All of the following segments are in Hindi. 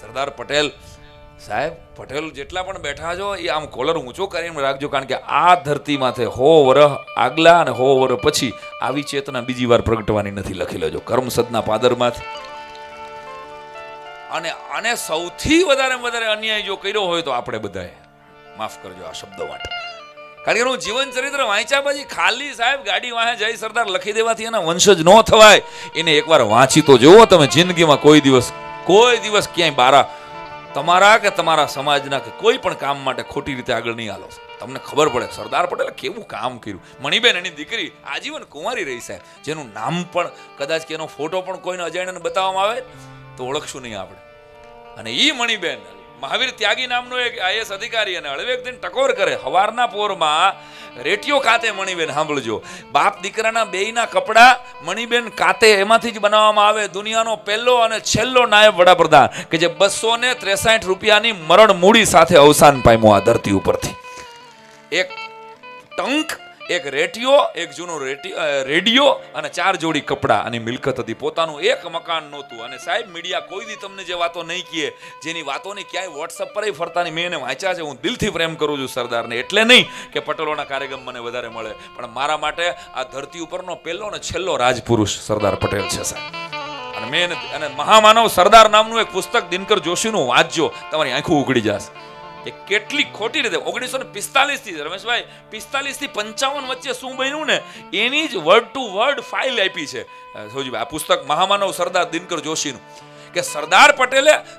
सरदार पटेल साहेब पटेल जेटला पण बैठा जो ये आम कोलर ऊंचो करीने राखजो कारण के आ धरती माथे 100 वर्ष आगला अने 100 वर्ष पछी आवी चेतना बीजी वार प्रगटवानी नथी। लखी लेजो कर्मसदना पादरमाथी अने आने सौथी वधारे वधारे अन्याय जो कर्यो होय तो आपणे बधाए माफ करजो आ शब्द वाटे कारण के जीवन चरित्र वांच्या बाजी खाली साहेब गाड़ी वाहे जय सरदार लखी देवाथी एना वंशज नो थवाय एने एकवार वांची तो जोवो तमे जिंदगीमां कोई दिवस क्यांय बारा तमारा के तमारा समाजना के कोई पण काम माटे खोटी रीते आगळ नहीं आलो। तमने खबर पड़े सरदार पटेल केवुं काम कर्युं। मणिबेन एनी दीकरी आजीवन कुंवारी रही साहेब जेनुं नाम पण कदाच केनो फोटो पण कोईने अजाण्याने बताववामां आवे तो ओळखशुं नहीं आपणे। अने ई मणिबेन महावीर त्यागी नामनो एक आईएस अधिकारी अने हळवेक दिन टकोर करे हवारना पोरमां रेटियो खाते मणिबेन सांभळजो बाप दीकराना बेयना कपड़ा मणिबेन खाते एमांथी ज बनाववामां आवे दुनियानो पहेलो अने छेल्लो नायब वडाप्रधान के जे 263 रूपियानी मरण मूड़ी साथे अवसान पाम्यो आ धरती उपरथी। एक टंक एक रेटियो एक जूनो रेडियो अने 4 जोड़ी कपड़ा अने मिलकत हती। पोतानुं एक मकान नहोतुं अने साहेब मीडिया कोई दी तमने जे वातो नहीं कीए जेनी वातोने क्यांय WhatsApp पर फरतानी मेने वांच्या छे। हूँ दिलथी प्रेम करूं छुं सरदारने एटले नहीं के पटेलोना कार्यक्रम मने वधारे मळे पण मारा माटे आ धरती उपरनो पहेलो अने छेल्लो राजपुरुष सरदार पटेल छे साहेब। अने मेन अने महामानव सरदार नामनुं एक पुस्तक दिनकर जोशीनुं वांचजो तमारी आंखो उघडी जशे। सरदार पटेले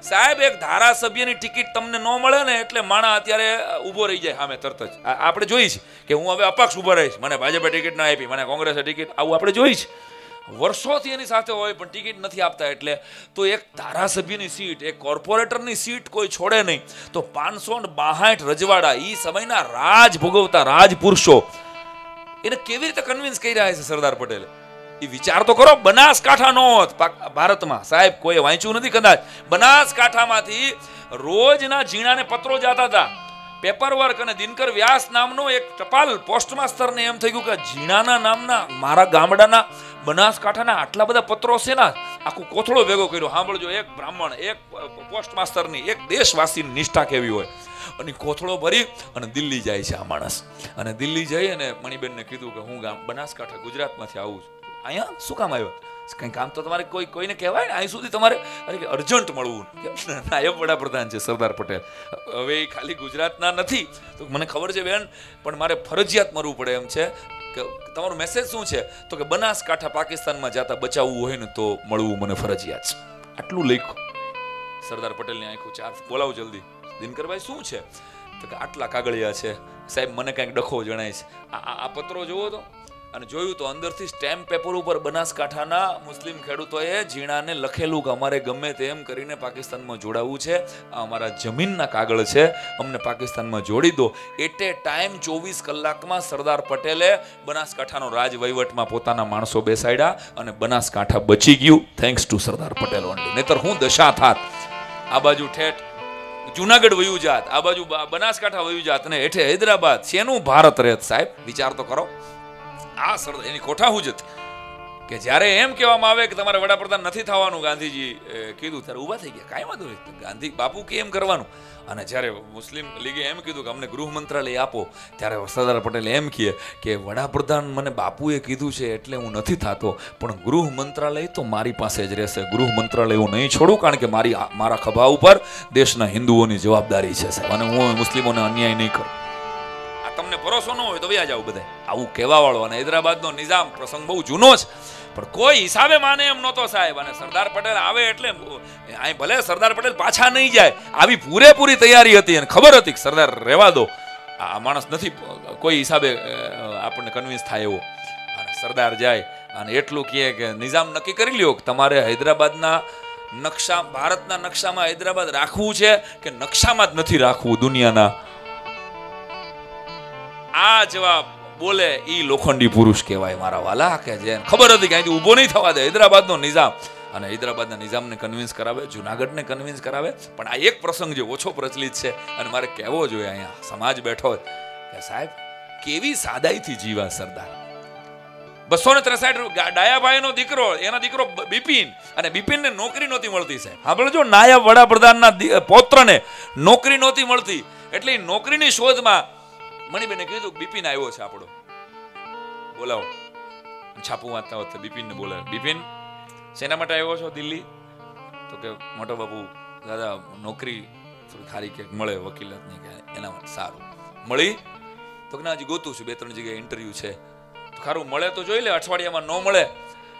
साहेब एक धारासभ्यनी टिकिट तमने न मळे ने एटले माणा अत्यारे उभो रही जाय सामे तरत ज आपणे जोई छे के हुं हवे अपक्ष उभो रहीश मने भाजपे टिकिट न आपी मने कोंग्रेसे टिकिट आवुं आपणे जोई छे वर्षोथी एनी साथे होय पण टिकिट नथी आपता एटले तो एक धारासभ्यनी सीट एक कोर्पोरेटरनी सीट कोई छोड़े नहीं तो 562 रजवाड़ा ई समयना राज भोगवता राजपुरुषो एने केवी रीते कन्विंस कर्या छे सरदार पटेले। ई विचार तो करो बनासकांठा नो होत भारतमां साहेब कोई वांच्युं नथी कदाच बनासकांठामांथी रोजना जीणाने पत्रो जाता था पेपर वर्क अने दिनकर व्यास नामनो एक टपाल पोस्ट मास्टर ने एम थई गयुं के जीणाना नामना मारा गामडाना बनासकांठाना आटला बधा पत्रो छे ना आखो कोथळो भेगो कर्यो। सांभळजो एक ब्राह्मण एक पोस्ट मास्टरनी एक देशवासीनी निष्ठा केवी होय अने कोथळो भरी अने दिल्ली जाय छे आ माणस अने दिल्ली जई अने मणिबेनने कीधुं के हुं गाम बनासकांठा गुजरातमांथी आवुं छुं अहींया शुं काम आव्यो कहीं काम तो तुम्हारे कोई ने कहवाय ना अहीं सुधी तुम्हारे अरे अर्जंट मळवुं नायब वडाप्रधान छे सरदार पटेल। हवे खाली गुजरातना नथी तो मने खबर छे बेन पण मारे फरजियात मरवुं पड़े एम छे के तमारो मेसेज शुं छे तो के बनासकांठा पाकिस्तानमां जाता बचाववुं होय ने तो मळवुं मने फरजियात छे। आटलुं लख्युं सरदार पटेलनी आंखो चार बोलाव जल्दी दिनकरभाई शुं छे तो आटला कागळिया छे साहेब मने कंईक डखो जणाय छे आ पत्रो जोवो तो अने जोयुं तो अंदरथी स्टेम्प पेपर उपर बनासकांठाना मुस्लिम खेडूतोए जीणाने लखेलुं के अमारे गमे तेम करीने पाकिस्तानमां जोडावुं छे आ अमारा जमीनना कागळ छे अमने पाकिस्तानमां जोडी दो। एट ए टाइम 24 कलाकमां सरदार पटेले बनासकांठानो राज वहीवटमां पोताना माणसो बेसाड्या अने बनासकांठा बची गयुं thanks to Sardar Patel only नहीतर हुं दशा थात। आ बाजू ठेठ जूनागढ़ वयु जात आ बाजू बनासकांठा वयु जात अने हेठे हैदराबाद छेनुं भारत रहेत साहेब विचार तो करो। आ सरदार एनी कोठाहूज हती के ज्यारे एम कहेवामां आवे के तमारे वडाप्रधान नथी थवानुं गांधीजी कीधुं त्यारे ऊभा थई गया काई वांधो नहीं गांधी बापू के एम करवानुं अने ज्यारे मुस्लिम लीगे एम कीधुं के अमने गृह मंत्रालय आपो त्यारे सरदार पटेले एम कहे के वडाप्रधान मने बापूए कीधुं छे एटले हुं नथी थातो पण गृह मंत्रालय तो मारी पासे ज रहेशे गृह मंत्रालय हुं नहीं छोडुं कारण के मारी मारा खभा उपर देशना हिंदुओनी जवाबदारी छे साहेब अने हुं मुस्लिमोने अन्याय नहीं करूं। तमने भरोसो न होय तो व्या जाओ बधाय आवुं कहेवावाळो अने हैदराबादनो निजाम प्रसंग बहु जूनो छे पर कोई हिसाबे माने एम नहोतो साहेब अने सरदार पटेल आवे एटले आही भले सरदार पटेल पाछा नहीं जाए आवी पूरेपूरी तैयारी हती अने खबर हती के सरदार रहेवा दो आ माणस नथी कोई हिसाबे आपणे कन्विंस थाय एवो। अने सरदार जाय अने एटलुं कहे के निजाम नक्की करी ल्यो के तमारे हैदराबादना नक्शा भारतना नक्शामां हैदराबाद राखवुं छे के नक्शामां ज नथी राखवुं दुनियाना आ जवाब बोले ई लोखंडी पुरुष कहेवाय मारा वाला के जेन खबर हती के ऊभो नहीं थवा दे हैदराबादनो निजाम अने हैदराबादना निजामने कन्विंस करावे जूनागढ़ने कन्विंस करावे पण आ एक प्रसंग जे ओछो प्रचलित छे अने मारे कहेवो जोईए अहींया समाज बैठो के साहेब केवी सादाईथी जीवा सरदार बिपिन सेना माटे आव्यो छो दिल्ली तो के मोटो बाबू दादा नौकरी थारी के मळे वकीलात ने एना सारू मळी तो ना हजी गोतू छे बे त्रण जगह इंटरव्यू छे खारू मळे तो जोई ले अठवाडियामां नो मळे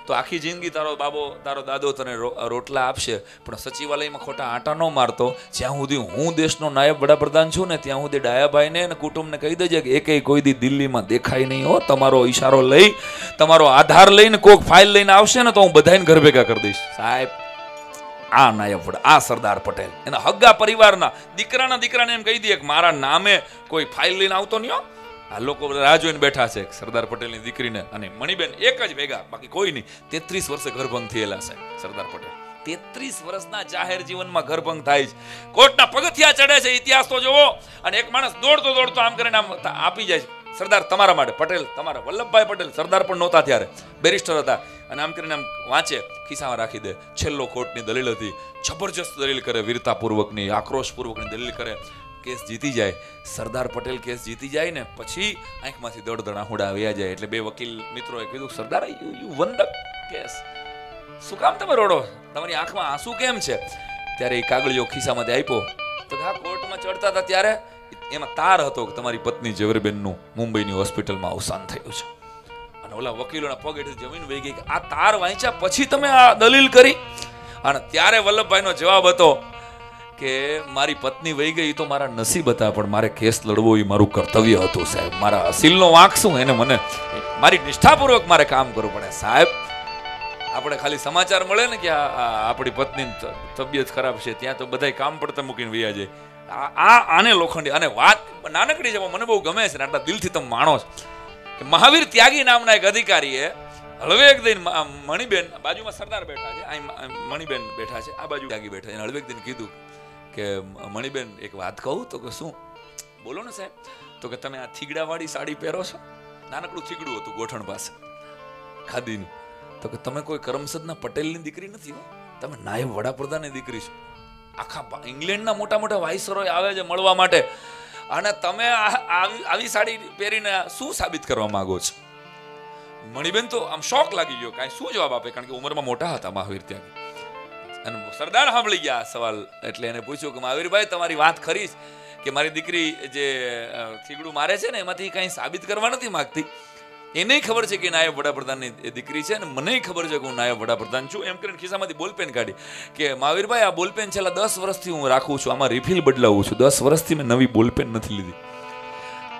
तो आखी जिंदगी तारो बाबो तारो दादो तने रोटला आपशे पण सचिवालयमां खोटा आटा नो मारतो ज्यां हुधी हूँ देशनो नायब वडाप्रधान छुं ने त्यां हुधी डायाभाईने अने कुटुंबने कही देजे के एकेय कोई दी दिल्लीमां देखाय नहीं हो तमारो इशारो लई तमारो आधार लईने कोक फाइल लईने आवशे ने तो हूँ बधाने घर भेगा करी दईश साहेब आ नायब वडा आ सरदार पटेल एना हग्गा परिवारना दीकराना दीकराने एम कही दीए के मारा नामे कोई फाइल लईने आवतो नहीं हो सरदार पटेल दीकरी ने मणिबेन एक ज भेगा बाकी कोई नहीं 33 वर्षे घरभंग थयेला छे सरदार पटेल 33 वर्षना जाहेर जीवनमां घरभंग थाय छे कोर्टना पगथिया चढ़े छे इतिहास तो जोवो अने एक माणस दौड़तो दौड़तो आम करीने आम आपी जाय छे सरदार तमारा माटे पटेल तमारा वल्लभभाई पटेल सरदार पण नहोता त्यारे बेरिस्टर हता अने आम करीने आम वांचे खिस्सामां राखी दे छेल्लो कोर्टनी दलील हती जबरदस्त दलील करे वीरतापूर्वकनी आक्रोशपूर्वकनी दलील करे केस जीती जाए सरदार पटेल केस जीती जाए ने पछी आंख मांथी दड़दड़ा हुडा आव्या जाए एटले बे वकील मित्रोए कीधुं Sardar you won the case शुं काम तमे रोडो तमारी आंखमां आंसू केम छे त्यारे ए कागळियो खिस्सामांथी आप्यो तो आ कोर्टमां चढ़ता हता त्यारे एमां तार हतो के तमारी पत्नी जेवरबेननुं मुंबईनी होस्पिटलमां अवसान थयुं छे अने ओला वकीलोना पग हेठे जमीन वही गई के आ तार वांच्या पछी तमे आ दलील करी अने त्यारे वल्लभभाईनो जवाब हतो के मारी पत्नी वही गई तो मारा नसीब था पर मारे केस लड़वो ये मारू कर्तव्य हतुं साहेब मारा असीलनो वांक शुं एने मने मारी निष्ठापूर्वक मारे काम करवू पड़े साहेब आपणे खाली समाचार मळे ने के आपणी पत्नी तबियत खराब छे त्यां तो बधाय काम पड़ता मूकीने वया जाय आ आने लोखंडी अने वात नानकड़ी जेमां मने बहु गमे छे आटला दिलथी तमे माणो के महावीर त्यागी नामना एक अधिकारी ए हलवेक दिन मणिबेन बाजुमां सरदार बैठा छे आ मणिबेन बैठा छे आ बाजू त्यागी बैठा छे हलवेक दिन कीधुं मणिबेन एक बात कहूँ तो शू बोलो ने साहेब तो ते आ थीगड़ा वाली साड़ी पहरो छो नानकड़ू थीगड़ू हतुं गोठण पासे खादीनुं तो तमे कोई करमसदना पटेलनी दीकरी नथी हो तमे नायब वडाप्रधाननी दीकरी छो आखा इंग्लेंडना मोटा मोटा वाइसरोय आवे छे मळवा माटे अने तमे आवी साड़ी पहेरीने शुं साबित करवा मांगो छो मणिबेन तो आम शोक लागी गयो काई शुं जवाब आपे कारण के उमरमां मोटा हता महावीर त्यागी सरदार सांभळी गया सवाल एटले एने पूछ्यो के महावीर भाई तमारी वात खरी के मारी दीकरी जे थीगड़ू मारे छे ने एमांथी काई साबित करवा नथी मांगती एने खबर छे के नायब वडाप्रधाननी दीकरी छे ने मनेय खबर छे के हूँ नायब वडाप्रधान छुं एम करीने खिस्सामांथी बोलपेन काढी के महावीर भाई आ बोलपेन छेल्ला 10 वर्षथी हूँ राखुं छुं आमां रिफिल बदलावुं छुं 10 वर्षथी मैं नवी बोलपेन नथी लीधी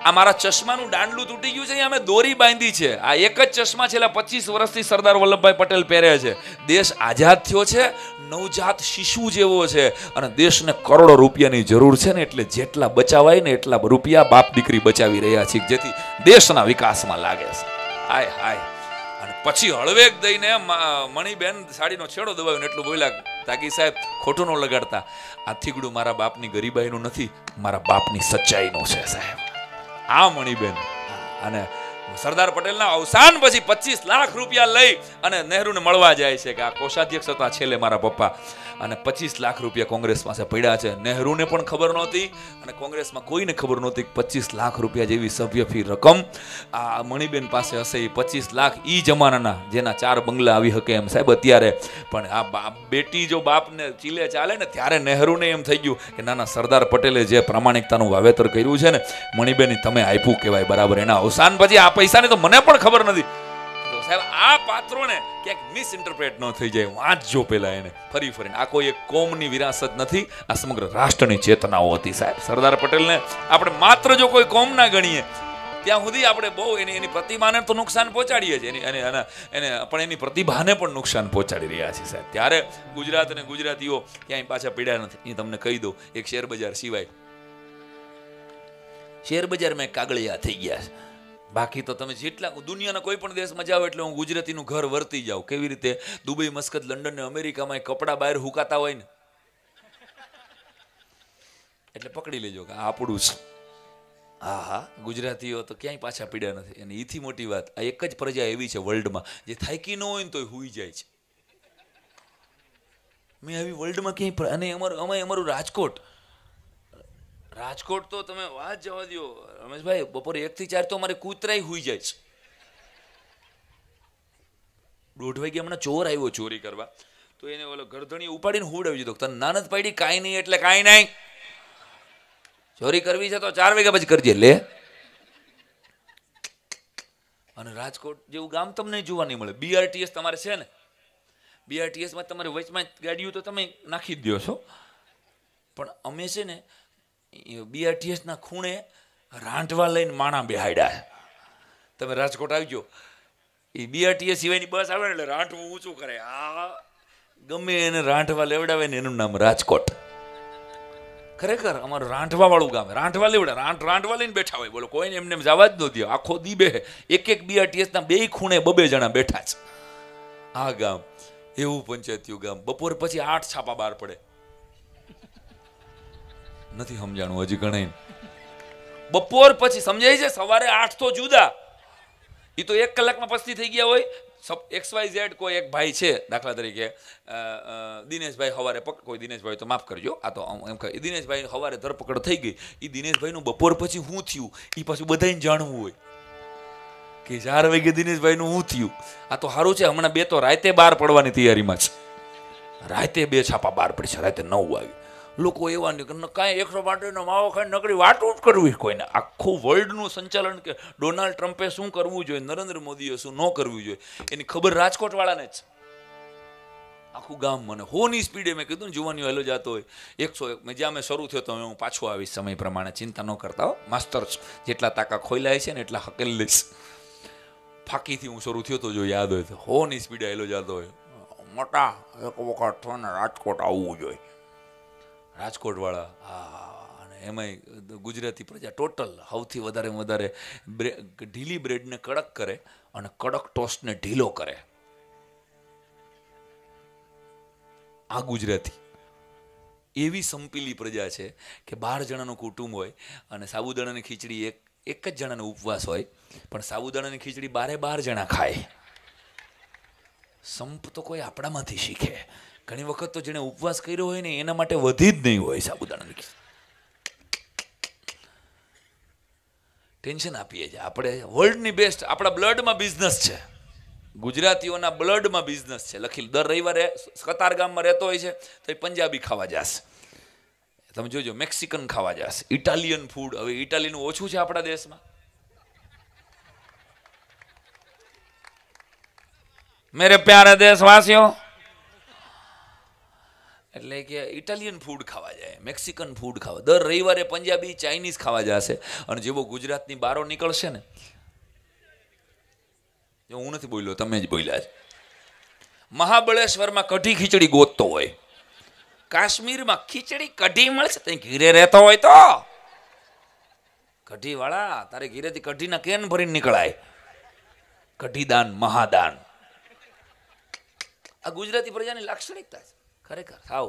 आ मारा चश्मानुं डांडलुं तूटी गयुं छे आमे दोरी बांधी छे आ एक ज चश्मा छेल्ला 25 वर्षथी सरदार वल्लभभाई पटेल पहेरे छे देश आजाद थयो छे नवजात शिशु जेवो छे अने देशने करोड़ो रूपियानी जरूर छे ने एटले जेटला बचावाय ने एटला रूपिया बाप दीकरी बचावी रह्या छे जेथी देशना विकासमां लागे छे हाय हाय अने पछी हळवेक दईने मणिबेन साडीनो छेड़ो दबाव्यो ने एटलुं बोल्या ताकी साहेब खोटुं न लगाडता आ थीगड़ुं मारा बापनी गरीबाईनुं नथी मारा बापनी सच्चाईनुं छे साहेब आ मणिबेन अने सरदार पटेलना अवसान पछी 25 लाख रूपिया लई अने नेहरूने मळवा जाय छे के आ कोषाध्यक्ष हता छेले मारा पप्पा अने 25 लाख रूपिया कोंग्रेस पासे पड्या छे नेहरूने पण खबर नहोती अने कोंग्रेसमां कोईने खबर नहोती के 25 लाख रूपिया जेवी सभ्य फी रकम आ मणिबेन पासे हशे 25 लाख ई जमानाना जेना 4 बंगला आवी हके एम साहेब अत्यारे पण आ बेटी जो बापने चीले चाले ने त्यारे नेहरूने एम थई गयुं के नाना सरदार पटेले जे प्रामाणिकतानुं वावेतर कर्युं छे ने मणिबेन तमे आप्युं कहेवाय बराबर एना अवसान पछी आ पैसा ने तो मने पण खबर नथी तो साहेब आ पात्रों ने क्या मिस इंटरप्रेट न थई जाए वांचजो पहेला एने फरी फरीने आ कोई एक कोमनी विरासत नथी आ समग्र राष्ट्रनी चेतनाओ हती साहेब सरदार पटेल ने आपणे मात्र जो कोई कोम ना गणीए त्यां सुधी आपणे बहु एनी प्रतिमाने तो नुकसान पहोंचाडीए छीए एनी एने एने पण एनी प्रतिभाने पण नुकसान पहोंचाडी रह्या छे साहेब त्यारे गुजरात ने गुजरातीओ क्यांय पाछा पड्या नथी ए तमने कही दो एक शेरबजार सिवाय शेरबजार में कागळिया थई गया छे बाकी तो तमे जेटला दुनियाना कोई पण देशमां जाओ एटले हूँ गुजरातीनुं घर वर्ती जाऊँ केवी रीते दुबई मस्कत लंडन ने अमेरिकामां कपड़ा बहार हुकाता होय ने एटले पकड़ी लेजो के आ आपणुं ज गुजराती हो तो क्या पाछा पीड़ा नहीं थी मोटी बात आ एक ज प्रजा एवी छे वर्ल्ड में जे थाकी न होय तो हुई जाए छे मैं अभी वर्ल्ड में कहीं अने अमरू राजकोट तो तमे वात जवा दियो रमेश भाई बपोरे 1 થી 4 तो अमारे कूतराई हुई जाए छे 1:30 वागे हमने चोर आव्यो चोरी करवा तो एने ओलो गर्दणी उपाडीने हुडावी दीधो तने नानत पड़ी काई नहीं एटले काई नहीं चोरी करवी छे तो 4 वाग्या पछी करजे ले अने राजकोट जेवुं गाम तमने जोवा नहीं मळे बीआरटीएस तमारे छे ने बीआरटीएस में तमारे वचमां गाडीओ तो तमे नाखी द्यो छो पण अमे छे ने बीआरटीएस ना खूणे रांडवा लईने माणा बेहाड्या तमे राजकोट आवजो बीआरटीएस सीवायनी बस आवे એટલે રાંઠવું ઊંચું કરે આ ગમે એને રાંઠવા લેવડાવે ને એનું નામ રાજકોટ ખરેખર અમાર રાંઠવા વાળું ગામ રાંઠવા લેવડા રાંઠવા લઈને બેઠા હોય બોલો કોઈને એમને એમ જવા જ ન દીયો આખો દી બે એક એક બીઆરટીએસ ના બેય ખૂણે બબે જણા બેઠા છે આ ગામ એવું પંચાયતીયું ગામ બપોર પછી 8 છાપા બહાર પડે નથી સમજાણું હજી ઘણે બપોર પછી સમજાય છે સવારે 8 તો જુદા ये तो 1 કલાક में पस्ती थी गया सब XYZ कोई एक भाई है दाखला तरीके दिनेश भाई हवारे कोई दिनेश भाई तो माफ करजो आ तो दिनेश भाई हवारे धरपकड़ थी गई ई दिनेश भाई नु बपोर पछी हूँ थयु ई पाछुं बधाने जाणवुं होय के 4 વાગે दिनेश भाई नु हूँ थयु आ तो सारूं छे हमणां 2 तो राते बहार पड़वानी तैयारी में छे राते 2 छापा बहार पड़ी छे राते 9 वागे लोको एवा कांई 100 बाटलीनो मावो खाई नकड़ी वाट ऊट करवी कोईने आखू वर्ल्डनुं संचालन के डोनाल्ड ट्रम्पे शुं करवुं जोईए नरेन्द्र मोदीए शुं न करवुं जोईए एनी खबर राजकोटवाळाने ज आखू गाम मने होनी स्पीडे में कीधुं जुवानियो हेलो जातो होय 101 में ज्यां मैं शरू थयो तो हूँ पाछो आवीश समय प्रमाणे चिंता न करता हो मास्टर जेटला ताका खोईलाय छे ने एटला हकेल लईश फाकीथी हूँ शरू थयो तो जो याद होय होनी स्पीडे हेलो जातो होय मोटा एक वखत थोने राजकोट आववुं जोईए राजकोट वाला एम गुजराती प्रजा टोटल हौथी वधारे में वधारे ढीली ब्रेड ने कड़क करे और कड़क टोस्ट ने ढीलो करे आ गुजराती एवी संपीली प्रजा है कि 12 जणानुं कुटुंब होय साबुदाणानी खीचड़ी एक ज जणाने उपवास होय पण साबुदाणानी खीचड़ी 12 जणा खाए संप तो कोई आपणामांथी शीखे घणी वखत तो जेने उपवास कर्यो होय ने एना माटे वधी ज नहीं होय साबुदाणानी टेन्शन आपीए छे आपणे वर्ल्ड नी बेस्ट आपड़ा ब्लड में बिजनेस छे गुजरातीओना ब्लड में बिजनेस छे लखी दर रविवारे कतार गाम में रहतो होय छे तो पंजाबी खावा जाशे तमे जोजो मेक्सिकन खावा जाशे इटालियन फूड हवे इटालीनुं ओछुं छे आपड़ा देश में मेरे प्यारे देशवासीओ एटले के इटालियन फूड खावा जाए मेक्सिकन फूड खावा दर रविवारे पंजाबी चाइनीज खावा जाशे अने जेवो गुजरातनी बारो निकळशे ने जो हूँ नथी बोल्यो तमे ज बोल्या महाबळेश्वर में कढ़ी खीचड़ी गोततो होय काश्मीर में खीचड़ी कढ़ी मळशे ते घीरे रहतो होय तो कढ़ी वाला तारे घीरे थी कढ़ी ना केन भरीने निकळाय कढ़ीदान महादान आ गुजराती प्रजानी लाक्षणिकता छे खरेखर थाव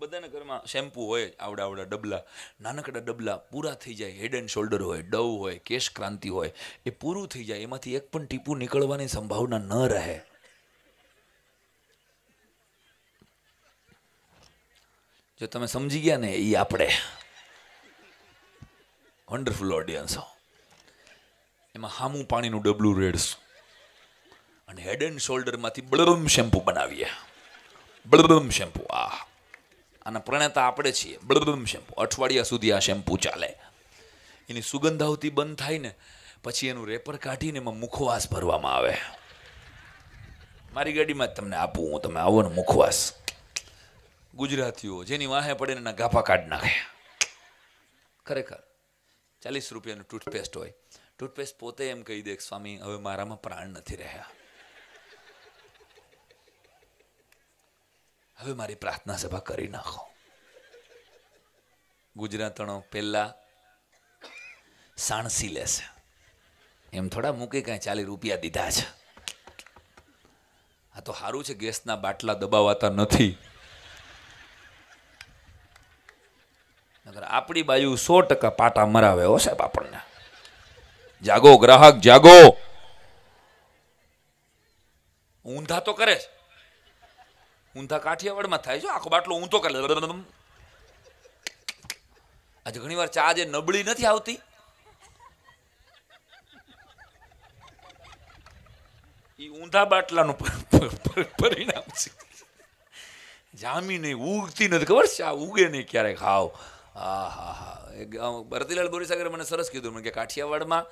बधाने घर में शेम्पू होय आवड़ा आवड़ा डबला नानकड़ा डबला पूरा थी जाए हेड एंड शोल्डर होय डव होय केश क्रांति होय ए पूरुं थी जाए एमांथी एक पण टीपू निकळवानी संभावना न रहे जो तमे समजी गया ने ई आपणे वंडरफुल ऑडियंस हो एमां हामू पाणीनुं डबलू रेडसुं अने हेड एंड शोल्डर मांथी बलरम शेम्पू बनावीए बलबम शेम्पू आना प्रणेता आपणे छीए बलबम शेम्पू अठवाडिया सुधी आ शेम्पू चाले एनी सुगंध आवती बंद थाय ने पछी एनुं रेपर काढीने एमां मुखवास भरवामां आवे मारी गाडीमां तमने आपूं हूं तमे आवो ने मुखवास गुजरातीओ जेनी वाहे पड़े ने गाफा काढी नाखे खरेखर 40 રૂપિયાનો टूथपेस्ट होय टूथपेस्ट पोते एम कही दे स्वामी हवे मारामां प्राण नथी रह्या हवे मारी प्रार्थना सभा करी नाखो गुजरातणो पेला साणसी लेशे एम थोड़ा मूके कांई 40 રૂપિયા दीधा छे आ तो सारूं छे गैसना बाटला दबावाता नथी आपड़ी बाजू 100% पाटा मरावे हो साहेब आपने। जागो ग्राहक जागो, ऊंधा तो करे, ऊंधा काठियावाड़ में थाय छे, आखो बाटलो ऊंधो करे। आज घणी वार चा जे नबळी नथी आवती ई ऊंधा बाटलानो परिणाम छे। जामी नहीं उगती नहीं खबर चा उगे नहीं क्यारे खाओ। भरतीलाल बोरीसागरे मैंने सरस कीधु कि काठियावाड़ में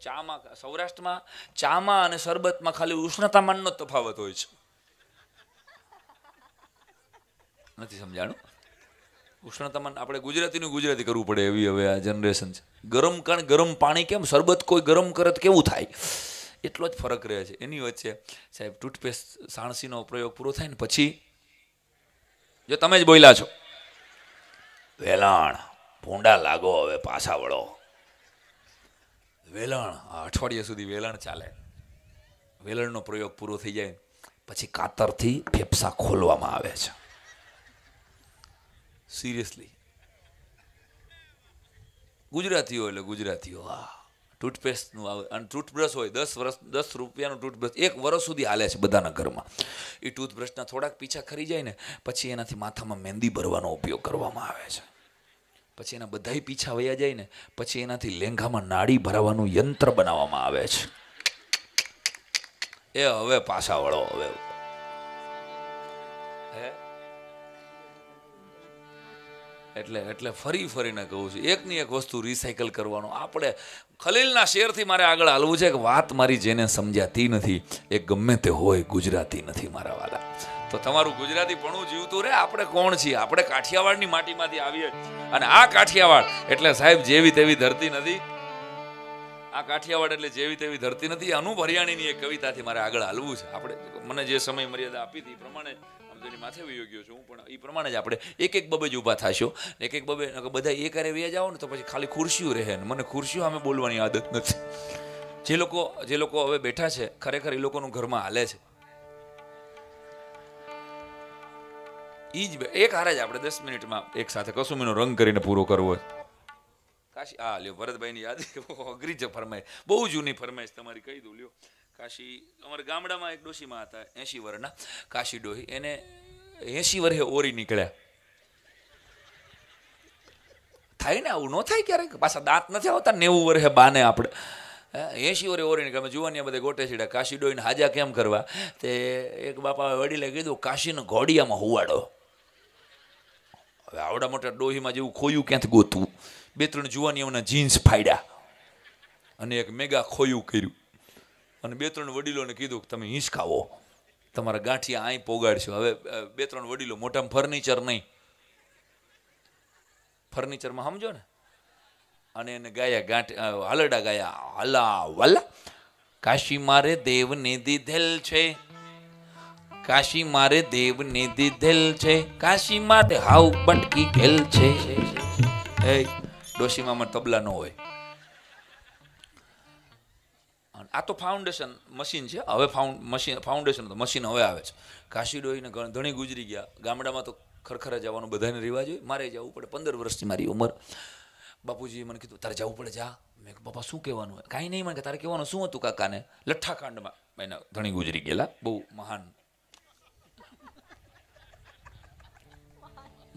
चा में सौराष्ट्र में चा में शरबत में खाली उष्णतामान नो तफावत होय छे। नहीं समझाणु उष्णतामान आपणे गुजराती नु गुजराती करवू पड़े एवी हवे आ जनरेशन छे। गरम कण गरम पाणी केम शरबत कोई गरम करे तो केवुं थाय एटलो ज फरक रहे छे। एनी वच्चे साहेब टूथपेस्ट साणसीनो प्रयोग पूरो थाय ने पछी जो तमे ज बोल्या छो वेलण भूंडा लागो हवे पाछा वळो। वेलण अठवाडिया सुधी वेलण चाले, वेलणनो प्रयोग पूरो थई जाय पछी कातरथी फेफसा खोलवामां आवे छे। सीरियसली गुजरातीओ एटले गुजरातीओ आ टूथपेस्ट टूथब्रश हो 10 रुपया टूथब्रश 1 वर्ष सुधी हाले बधाना घर में। ए टूथब्रशना थोड़ा पीछा खरी जाए ने पछी एनाथी माथामां मेहंदी भरवानो उपयोग करवामां आवे छे। पछी एना बधाई पीछा वया जाए ने पछी एनाथी लेंघामां नाड़ी भरावानुं यंत्र बनाववामां आवे छे। ए हवे पाछा वळो हवे हे एटले एटले फरी फरीने कहूँ छूं एक नी एक वस्तु रिसाइकल करवानो। आपणे खलीलना शेरथी मारे आगळ हलवुं छे कि वात मारी जेने समजाती नथी ए गमे ते होय गुजराती नथी मारा वाला। तो तमारुं गुजरातीपणुं जीवतुं रहे। आपणे कोण छीए? आपणे काठियावाड़नी माटीमांथी आवीए अने आ काठियावाड़ एटले साहेब जेवी तेवी धरती नथी। आ काठियावाड़ एटले जेवी तेवी धरती नथी। अनूप हरियाणीनी एक कविताथी मारे आगळ हलवुं छे। आपणे मने जे समय मर्यादा आपी हती प्रमाणे एक हारे ज आपणे 10 मिनिट में एक साथ कसुमीनो रंग करीने पूरो करवो। काशी आ ल्यो भरतभाईनी याद अघरी ज फरमाइश, बहुत जूनी फरमाइश तमारी कही दो ल्यो। काशी अमर गामडा में एक डोशी माँ था 80 वर्षना काशी डोही एने 80 वर्षे ओरी निकळ्या। थाय ने आवुं न थाय क्यारेक पाछा दांत नथी आवता 90 वर्षे बाने आपणे 80 वर्षे ओरी निकळ्या जुवानिया बधे गोटे छीड्या काशी डोहीने हाजा केम करवा ते एक बापाए वडीले कीधुं काशीने घोडियामां हुवाडो। हवे आवडा मोटा डोहीमां जेवुं खोयूं क्यांथी गोतवुं। 2-3 जुवानियाओना जीन्स फाड्या अने एक मेगा खोयूं कर्युं अने 2-3 वडीलोने कीधुं तमे हिंचकावो तमारा गांठिया आई पोगाडशो। हवे 2-3 वडीलो मोटामां फर्निचर नहीं फर्निचर में समझो ने अने एने गाया गांठ हालडा गाया हला वला काशी मारे देव ने दीधेल छे, काशी मारे देव ने दीधेल छे, काशी मारे हाउ बटकी गेल छे। ए डोशी मामा तबला न होय। आ तो फाउंडेशन मशीन है। हवे मशीन फाउंडेशन तो मशीन हवे आवे छे। काशी डोई ने घणी गुजरी गया। गामडामां तो खरखरा जवानुं बधाने रिवाज होय। मारे जावुं पड़े। 15 वर्षनी मारी उमर। बापूजीए मने कीधुं तारे जावुं पड़े जा। मैं कह्युं बापा शुं कहेवानुं होय? कांई नहीं। मने तारे कहेवानुं शुं हतुं? काकाने लठ्ठाकांडमां एना घणी गुजरी गेला बहु महान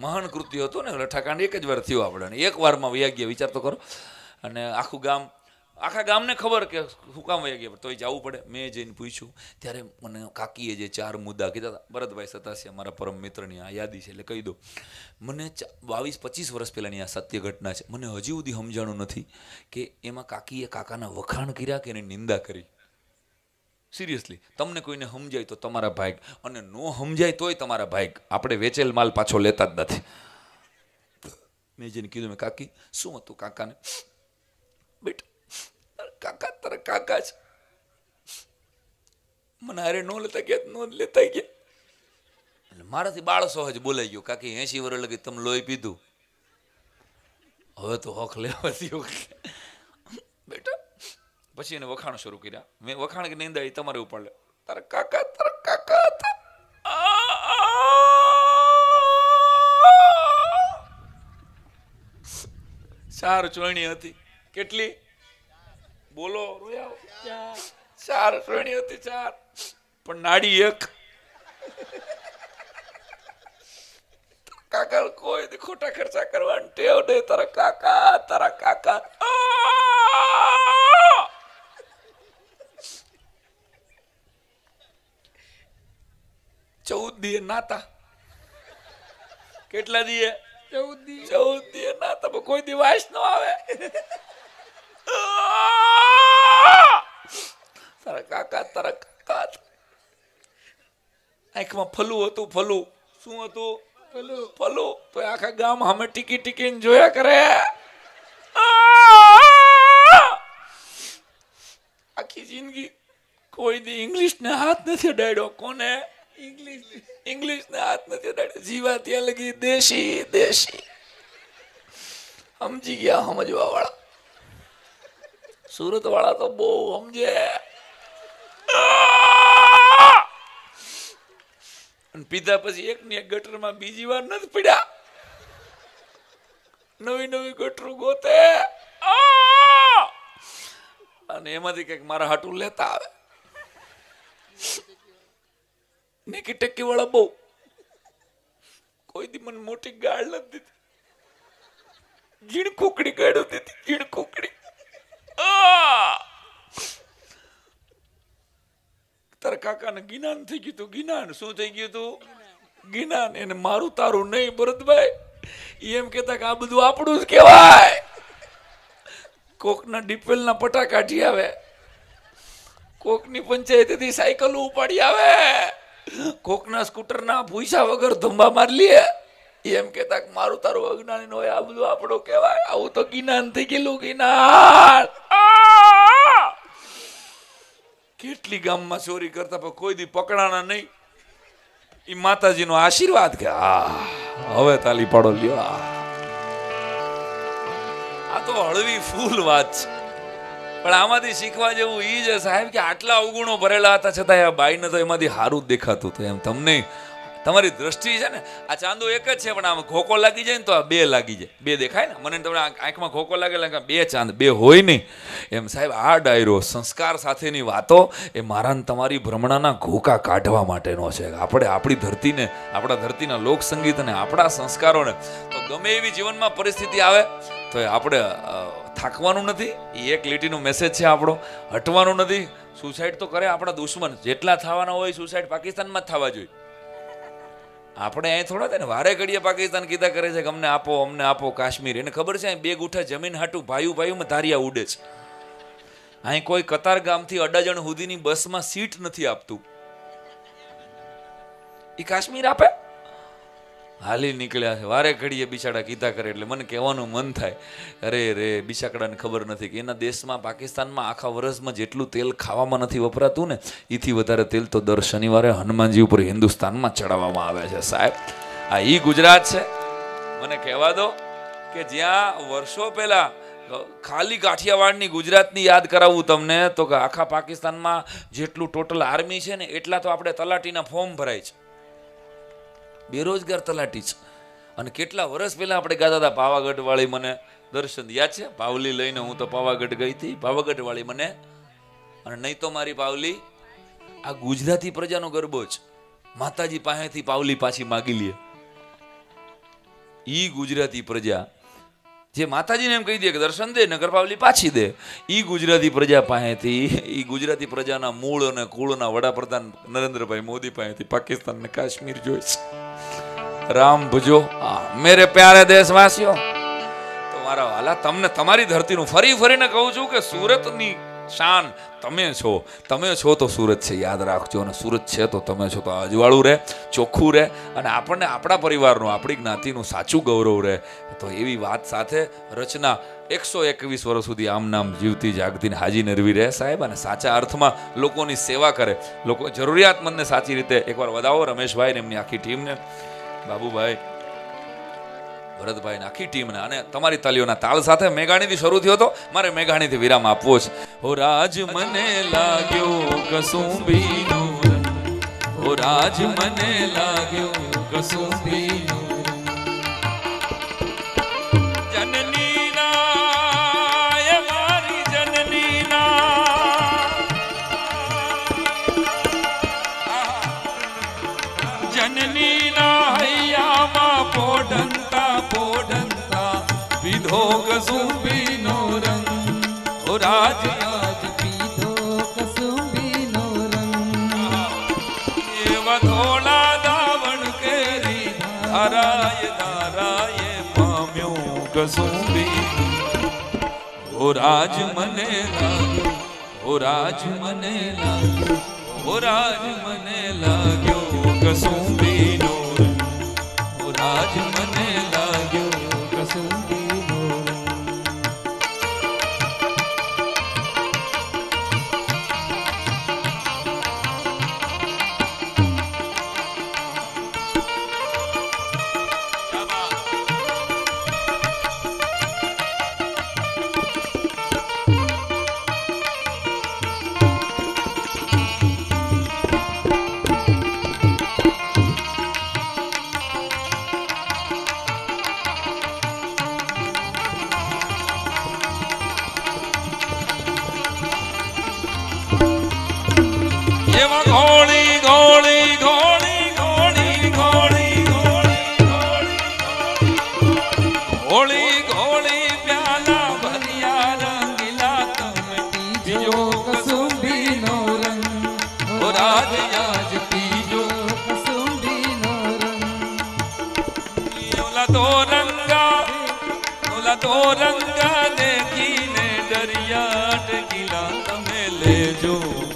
महान कृत्य हतो ने। लठ्ठाकांड एक ज वर थयो आपणे। एक वारमां वया गया। विचार तो करो। अने आखा गाम ने खबर के हूँ काम वही गया तो जावू पड़े। मैं जईने पूछ्यू त्यारे मने काकीए जे 4 मुद्दा कीधा था। भरतभाई सतासी अमारा परम मित्रनी आ यादी छे एटले कही दो। मने 22-25 वर्ष पहेलानी आ सत्य घटना छे। मने हजी सुधी समजाणु नथी के एमां काकीए काकाना वखाण कर्या के एनी निंदा करी। सीरियसली तमने कोईने समजाय तो तमारा भाग अने नो समजाय तोय तमारा भाग। आपणे वेचेल माल पाछो लेता ज नथी। मैं जईने कीधुं मैं काकी शुं हतुं काकाने? बेटा काका तारा काका छे मने हारे नो लेता गया नो लेता गया એટલે મારાથી 1200 જ બોલાઈ ગયો। કાકી 80 વર્ષ લગી તમ લોહી પીધું હવે તો હક લેવા દયો બેટા। પછી એને વખાણ શરૂ કર્યા। મેં વખાણ કે નિંદા એ તમારે ઉપર લે। તારા કાકા હતા चार श्रेणी हती केटली बोलो रोया चार श्रेणी हती चार पण नाडी एक काका कोई दे खोटा खर्चा करवा टेव दे तारा काका चौद दिए नाता केटला दिए चौद दिए नाता पर कोई दिवास न आवे तारा काका आंख में फलू हतु फलू शू हतु फलू फलू तो आखा गाम हमें टिकी टिकी जोया करे आखी जिंदगी कोई दी इंग्लिश ने हाथ नहीं अडाड्यो कोने इंग्लिश ने हाथ नहीं अडाड्यो जीवाती लगी देशी देशी समझी गया समझवा वाला सूरत वाला तो बहु समझे पीधा पछी एक ने गटर में बीजी वार नत पड्या नवी नवी गटरू गोते अने एमांथी के मारा हाटू लेता आवे नेकी टेकी वाला बहु कोई दी मन मोटी गाळ न दीधी जीण कुकड़ी काढी दीधी जीण कुकड़ी तार काका ने गिनान थी गयु गिनान शू थी गयु गिनान एने मारू तारू नहीं भरतभाई एम कहता आ बधु आपणु ज कहेवाय कोकना डिपेल ना पटा काढी आवे कोकनी पंचायत थी साइकल उपाड़ी आवे कोकना स्कूटर ना भूसा वगर धंबा मार लिए एम कहता मारू तारू अज्ञानी न होय आ बधु आपणु कहेवाय आवु तो गिनान थी गयु गिनान केटली गाम में चोरी करता पर कोई दी पकड़ाना नहीं ई माताजी नो आशीर्वाद के हवे ताली पाड़ो लियो आ तो हळवी फूल वात छे पण आमांथी शीखवा जेवुं ई जे साहेब के आटला अवगुणो भरेला हता छतांय आ बाईने तो एमांथी हारुं देखातुं तो एम तमने तमारी दृष्टि छे ने आ चांदो एक ज छे पण आम खोको लागी जाय ने तो आ बे लागी जाय बे देखाय ने मने तमने आंखमां खोको लागे लागे बे चांद बे होय नहीं एम साहेब आ डायरो संस्कार साथेनी वातो ए मारा ने तमारी भ्रमणाना घोका काढवा माटेनो छे आपणे आपणी धरती ने आपड़ा धरतीना लोक संगीत ने आपड़ा संस्कारों ने तो गमे एवी जीवनमां परिस्थिति आवे तो आपणे थाकवानुं नथी ए एक लीटीनो मेसेज छे आपणो हटवानुं नथी सुसाइड तो करे आपड़ा दुश्मन जेटला थवाना होय सुसाइड पाकिस्तानमां थवा जोईए आपणे अहीं थोड़ा तेने वारे घड़ीए पाकिस्तान कीधा करे छे के अमने आपो काश्मीर एने खबर छे बे गुठा जमीन हाटू भाईओ भाईओ में धारिया उडे छे अहीं कोई कतार गाम थी अडाजण सुधीनी बस में सीट नथी आपतुं ई काश्मीर आपे हाली निकळ्या छे वारे घड़ीए बिचाड़ा कीधा करे एटले मने कहेवानुं मन थाय अरे रे बिचाकडाने खबर नथी के एना देशमां पाकिस्तानमां आखा वर्षमां जेटलुं तेल खावामां नथी वपरातुं ने एथी वधारे तेल तो दर शनिवारे हनुमानजी उपर हिंदुस्तानमां चढ़ाववामां आवे छे साहेब आ ई गुजरात छे मने कहेवा दो के ज्यां वर्षो पहेला खाली काठियावाड़नी गुजरातनी याद करावुं तमने तो के आखा पाकिस्तानमां जेटलुं टोटल आर्मी छे ने एटला तो आपणे तलाटीना फॉर्म भराय छे बेरोजगार तलाटी केटला वर्ष पहला आपणे गाता था पावागढ़ वाली मने दर्शन याद छे पावली लईने हूँ तो पावागढ़ गई थी पावागढ़ वाली मने नहीं तो मारी पावली आ गुजराती प्रजानो गरबो छे माताजी पाहेथी पावली पाछी मागी लीए ई गुजराती प्रजा जे माताजीने एम कही दे के दर्शन दे नगर पावली पाछी दे ई गुजराती प्रजा पाहेथी ई गुजराती प्रजाना मूळ अने कूळना वडाप्रधान नरेंद्रभाई मोदी पाहेथी पाकिस्तान ने काश्मीर जोई छे राम भजो मेरे प्यारे देशवासीओ तो मारा वाला तमने तमारी धरतीनु फरी फरीने कहूं छूं के सूरतनी शान तमे छो तो सूरत छे याद राखजो अने सूरत छे तो तमे छो तो अजवाळू रहे चोख्खू रहे अने आपणे आपणा परिवारनो आपणी ज्ञातिनुं साचुं गौरव रहे तो एवी वात साथे रचना 121 वर्ष सुधी आम नाम जीवती जागती हाजी नरवी रहे साहेब अने साचा अर्थमां लोकोनी सेवा करे लोको जरूरियातमंदने साची रीते एकवार वधावो रमेशभाई ने एमनी आखी टीमने बाबूभाई भरतभाई ने आखी टीम ने अने तमारी तालियोना ताल साथे मेघाणी थी शुरू थयो तो मारे मेघाणी थी विराम आपवो छे ओ राज मने लाग्यो कसुं बीनो ओ राज मने लाग्यो कसुं बीनो जननी ना मीना हैया मा पोडंता पोडंता विधो कसुम्बी नोरंग ओ राज आज विधो कसुम्बी नोरंग ये वधोला दावण केरी धाराय धाराय पाम्यो कसुम्बी ओ राज मने लागो ओ राज मने लागो ओ राज मने लाग्यो कसुम्बी नोरंग ओ राज मने लाग्यो कसुम्बी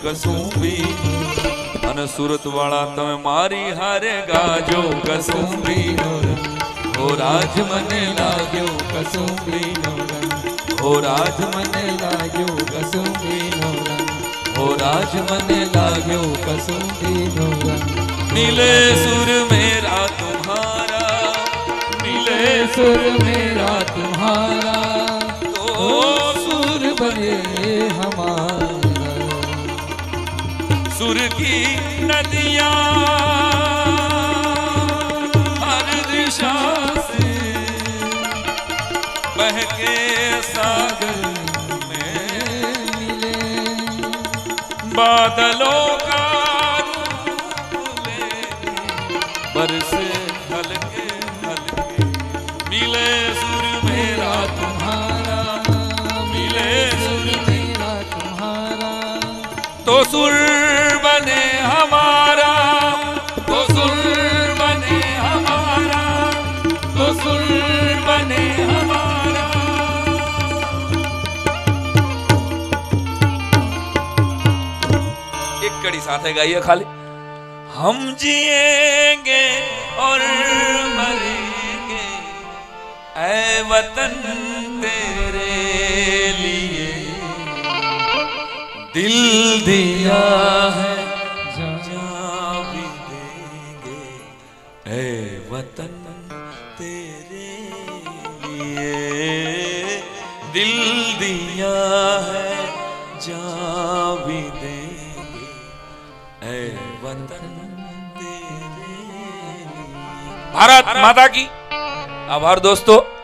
कसुम्बी अन सूरत वाला तमें मारी हारे गाजो कसुम्बी नोरंग ओ राज मने लाग्यो कसुम्बी नोरंग ओ राज मने लाग्यो कसुम्बी नोरंग ओ राज मने लाग्यो कसुम्बी नोरंग नीले सुर मेरा तुम्हारा नीले सुर मेरा तुम्हारा तो सुर बने हमारा सुर की नदियां हर दिशा से बहके सागर में मिले बादलों का रूप ले बरसे हल्के हल्के मिले सुर मेरा तुम्हारा मिले सुर मेरा तुम्हारा तो सुर हमारा तो सुर बने हमारा तो सुर बने हमारा एक कड़ी साथ है गाइए खाली हम जिएंगे और मरेंगे ऐ वतन तेरे लिए दिल दिया है वतन तेरे लिए दिल दिया है जान भी देंगे ऐ वतन तेरे लिए भारत माता की। आभार दोस्तों।